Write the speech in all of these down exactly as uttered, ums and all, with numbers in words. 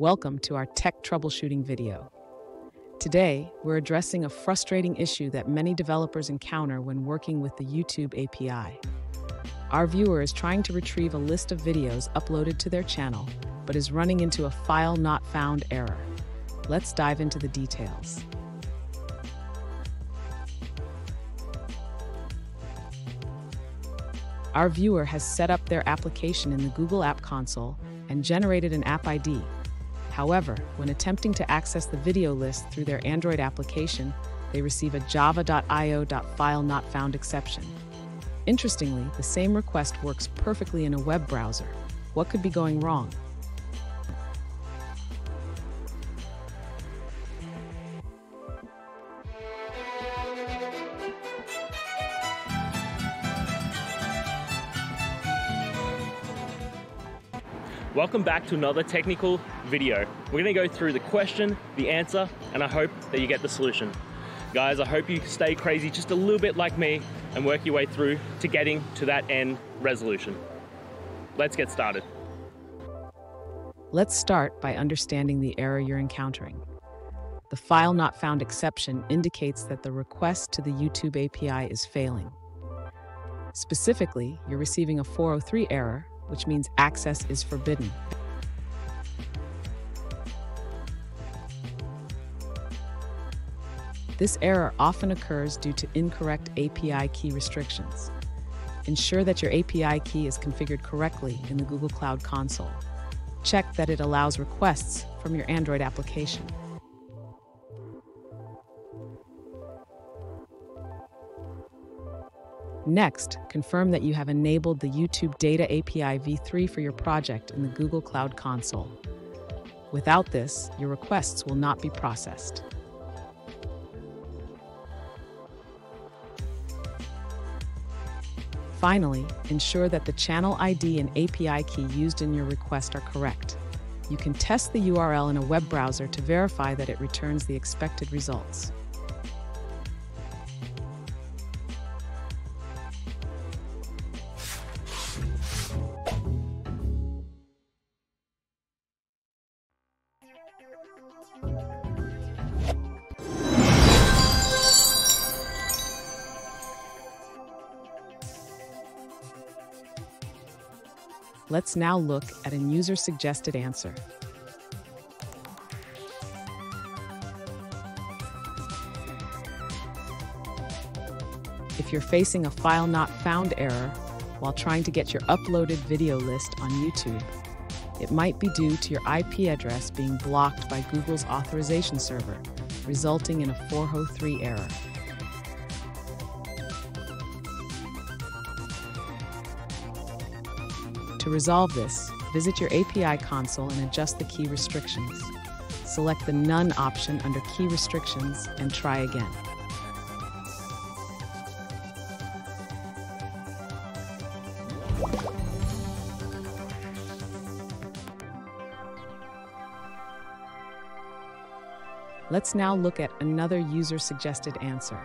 Welcome to our tech troubleshooting video. Today, we're addressing a frustrating issue that many developers encounter when working with the YouTube A P I. Our viewer is trying to retrieve a list of videos uploaded to their channel, but is running into a file not found error. Let's dive into the details. Our viewer has set up their application in the Google App Console and generated an app I D. However, when attempting to access the video list through their Android application, they receive a java dot i o dot file not found exception. Interestingly, the same request works perfectly in a web browser. What could be going wrong? Welcome back to another technical video. We're gonna go through the question, the answer, and I hope that you get the solution. Guys, I hope you stay crazy just a little bit like me and work your way through to getting to that end resolution. Let's get started. Let's start by understanding the error you're encountering. The file not found exception indicates that the request to the YouTube A P I is failing. Specifically, you're receiving a four oh three error, which means access is forbidden. This error often occurs due to incorrect A P I key restrictions. Ensure that your A P I key is configured correctly in the Google Cloud Console. Check that it allows requests from your Android application. Next, confirm that you have enabled the YouTube Data A P I v three for your project in the Google Cloud Console. Without this, your requests will not be processed. Finally, ensure that the channel I D and A P I key used in your request are correct. You can test the U R L in a web browser to verify that it returns the expected results. Let's now look at a user-suggested answer. If you're facing a file not found error while trying to get your uploaded video list on YouTube, it might be due to your I P address being blocked by Google's authorization server, resulting in a four oh three error. To resolve this, visit your A P I console and adjust the key restrictions. Select the None option under Key Restrictions and try again. Let's now look at another user-suggested answer.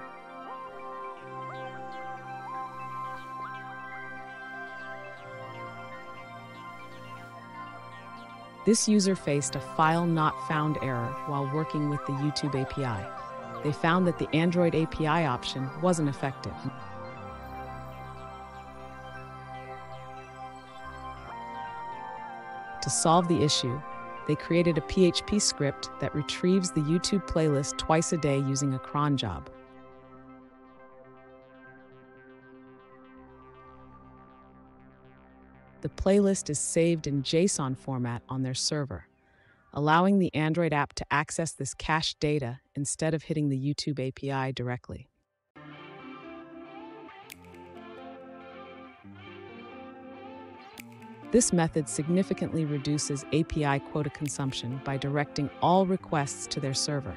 This user faced a file not found error while working with the YouTube A P I. They found that the Android A P I option wasn't effective. To solve the issue, they created a P H P script that retrieves the YouTube playlist twice a day using a cron job. The playlist is saved in JSON format on their server, allowing the Android app to access this cached data instead of hitting the YouTube A P I directly. This method significantly reduces A P I quota consumption by directing all requests to their server.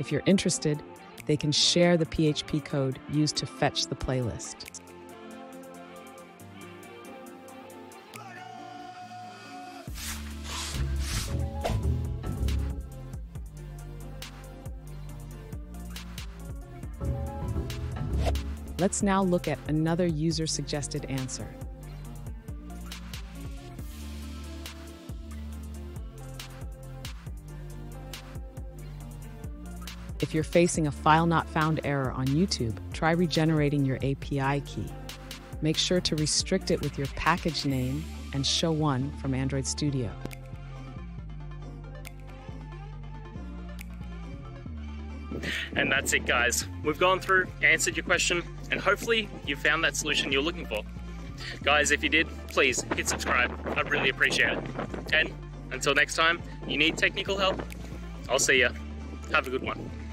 If you're interested, they can share the P H P code used to fetch the playlist. Let's now look at another user-suggested answer. If you're facing a file not found error on YouTube, try regenerating your A P I key. Make sure to restrict it with your package name and show one from Android Studio. And that's it, guys. We've gone through, answered your question, and hopefully you found that solution you're looking for. Guys, if you did, please hit subscribe. I'd really appreciate it. And until next time, you need technical help? I'll see ya. Have a good one.